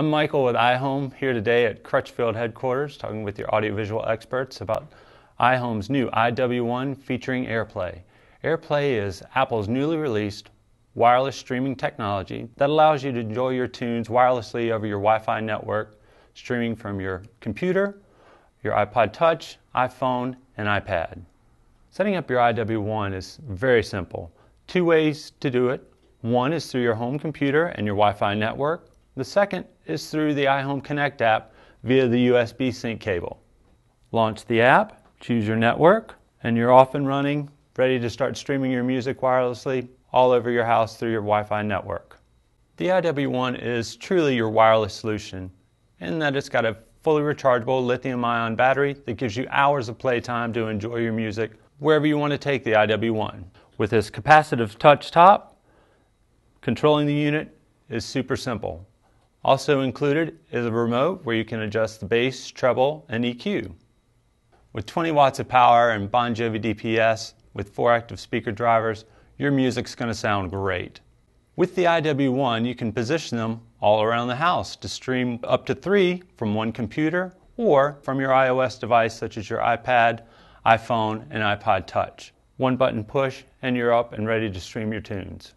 I'm Michael with iHome, here today at Crutchfield headquarters, talking with your audiovisual experts about iHome's new iW1 featuring AirPlay. AirPlay is Apple's newly released wireless streaming technology that allows you to enjoy your tunes wirelessly over your Wi-Fi network, streaming from your computer, your iPod Touch, iPhone, and iPad. Setting up your iW1 is very simple. Two ways to do it. One is through your home computer and your Wi-Fi network. The second is through the iHome Connect app via the USB sync cable. Launch the app, choose your network, and you're off and running, ready to start streaming your music wirelessly all over your house through your Wi-Fi network. The iW1 is truly your wireless solution in that it's got a fully rechargeable lithium-ion battery that gives you hours of playtime to enjoy your music wherever you want to take the iW1. With this capacitive touch top, controlling the unit is super simple. Also included is a remote where you can adjust the bass, treble, and EQ. With 20 watts of power and BongoDPS with 4 active speaker drivers, your music's going to sound great. With the iW1, you can position them all around the house to stream up to 3 from one computer or from your iOS device such as your iPad, iPhone, and iPod Touch. One button push and you're up and ready to stream your tunes.